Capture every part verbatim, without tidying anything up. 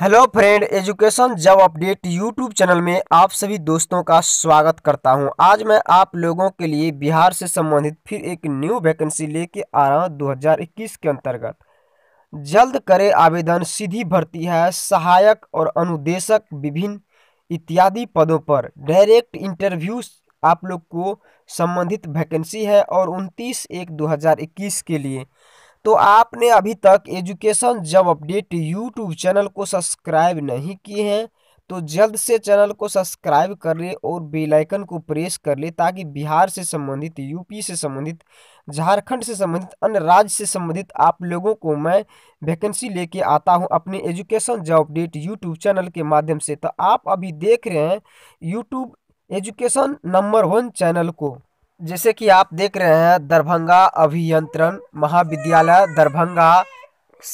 Hello friend, education job update YouTube channel में आप सभी दोस्तों का स्वागत करता हूं। आज मैं आप लोगों के लिए बिहार से संबंधित फिर एक न्यू वैकेंसी लेके आ रहा हूं। दो हज़ार इक्कीस के अंतर्गत जल्द करें आवेदन, सीधी भर्ती है। सहायक और अनुदेशक विभिन्न इत्यादि पदों पर डायरेक्ट इंटरव्यू आप लोग को संबंधित वैकेंसी है और उनतीस एक दो हज़ार इक्कीस के लिए। तो आपने अभी तक education job update YouTube channel को सब्सक्राइब नहीं किए हैं तो जल्द से चैनल को सब्सक्राइब कर ले और बेल आइकन को प्रेस कर ले, ताकि बिहार से संबंधित, यूपी से संबंधित, झारखंड से संबंधित, अन्य राज्य से संबंधित आप लोगों को मैं वैकेंसी लेके आता हूं अपने education job update YouTube channel के माध्यम से। तो आप अभी देख रहे हैं YouTube education number one channel को, जैसे कि आप देख रहे हैं दरभंगा अभियंत्रण महाविद्यालय दरभंगा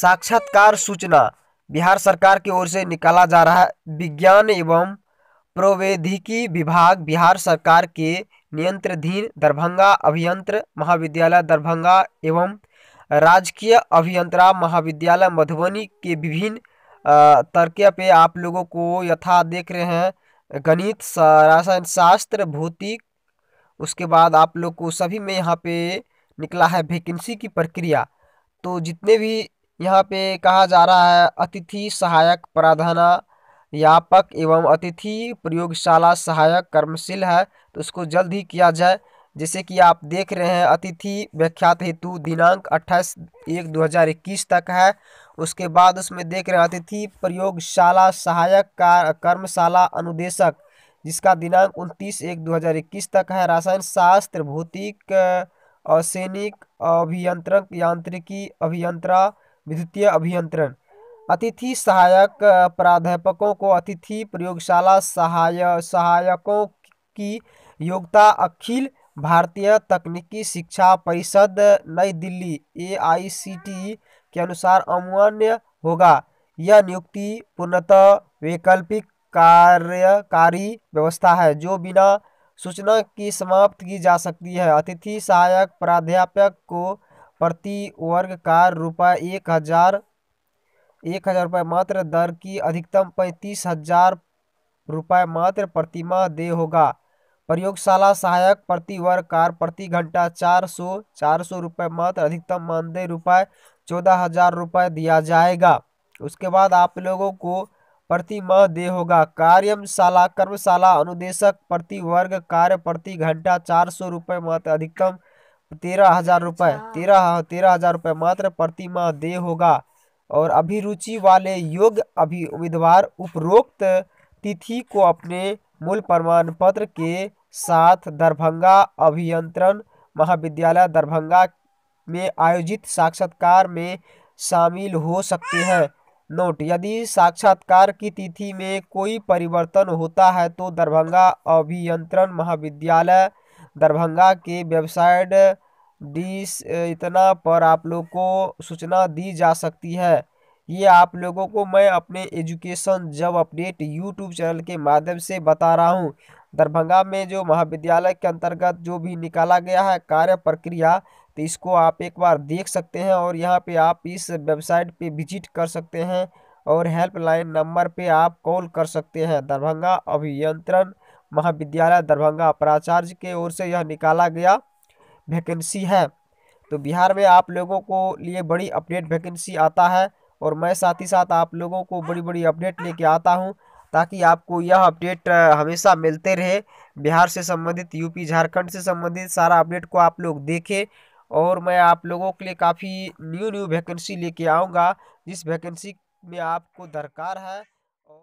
साक्षात्कार सूचना बिहार सरकार की ओर से निकाला जा रहा है। विज्ञान एवं प्रौद्योगिकी विभाग बिहार सरकार के नियंत्रणाधीन दरभंगा अभियंत्र महाविद्यालय दरभंगा एवं राजकीय अभियंत्रा महाविद्यालय मधुबनी के विभिन्न तरीके पे आप लोगों को यथा देख रहे हैं गणित, रसायन शास्त्र, भौतिक, उसके बाद आप लोग को सभी में यहाँ पे निकला है वैकेंसी की प्रक्रिया। तो जितने भी यहाँ पे कहा जा रहा है अतिथि सहायक, प्राध्यापक एवं अतिथि प्रयोगशाला सहायक कर्मशील है, तो उसको जल्द ही किया जाए। जैसे कि आप देख रहे हैं अतिथि व्याख्यात हेतु दिनांक अट्ठाईस एक दो हज़ार इक्कीस तक है। उसके बाद उसमें देख रहे हैं अतिथि प्रयोगशाला सहायक का कर्मशाला अनुदेशक, जिसका दिनांक उनतीस एक दो हज़ार इक्कीस तक है। रसायन शास्त्र, भौतिक, असैनिक अभियंत्रण, यांत्रिकी अभियंत्रा, विद्युतीय अभियंत्रण। अतिथि सहायक प्राध्यापकों को अतिथि प्रयोगशाला सहाय सहायकों की योग्यता अखिल भारतीय तकनीकी शिक्षा परिषद नई दिल्ली ए आई सी टी ई के अनुसार अमान्य होगा। यह नियुक्ति पूर्णतः वैकल्पिक कार्यकारी व्यवस्था है जो बिना सूचना की समाप्त की जा सकती है। अतिथि सहायक प्राध्यापक को प्रति वर्ग का रुपये एक हज़ार एक हज़ार रुपये मात्र दर की अधिकतम पैंतीस हजार रुपये मात्र प्रतिमाह दे होगा। प्रयोगशाला सहायक प्रति वर्ग का प्रति घंटा चार सौ चार सौ रुपये मात्र अधिकतम मानदेय रुपये चौदह हजार रुपये दिया जाएगा। उसके बाद आप लोगों को प्रति माह दे होगा। कार्यशाला कर्मशाला अनुदेशक प्रति वर्ग कार्य प्रति घंटा चार सौ रुपये मात्र अधिकतम तेरह हजार रुपये तेरह तेरह हजार रुपये मात्र प्रति माह दे होगा। और अभिरुचि वाले योग्य अभि उम्मीदवार उपरोक्त तिथि को अपने मूल प्रमाण पत्र के साथ दरभंगा अभियंत्रण महाविद्यालय दरभंगा में आयोजित साक्षात्कार में शामिल हो सकते हैं। नोट: यदि साक्षात्कार की तिथि में कोई परिवर्तन होता है तो दरभंगा अभियंत्रण महाविद्यालय दरभंगा के वेबसाइट डिस इतना पर आप लोग को सूचना दी जा सकती है। ये आप लोगों को मैं अपने education job update YouTube channel के माध्यम से बता रहा हूँ। दरभंगा में जो महाविद्यालय के अंतर्गत जो भी निकाला गया है कार्य प्रक्रिया, तो इसको आप एक बार देख सकते हैं और यहाँ पे आप इस वेबसाइट पे विजिट कर सकते हैं और हेल्पलाइन नंबर पे आप कॉल कर सकते हैं। दरभंगा अभियंत्रण महाविद्यालय दरभंगा प्राचार्य के ओर से यह निकाला गया वैकेंसी है। तो बिहार में आप लोगों को लिए बड़ी अपडेट वैकेंसी आता है और मैं साथ ही साथ आप लोगों को बड़ी बड़ी अपडेट लेके आता हूँ, ताकि आपको यह अपडेट हमेशा मिलते रहे। बिहार से संबंधित, यूपी, झारखंड से संबंधित सारा अपडेट को आप लोग देखें। और मैं आप लोगों के लिए काफ़ी न्यू न्यू वैकेंसी लेके आऊँगा जिस वैकेंसी में आपको दरकार है।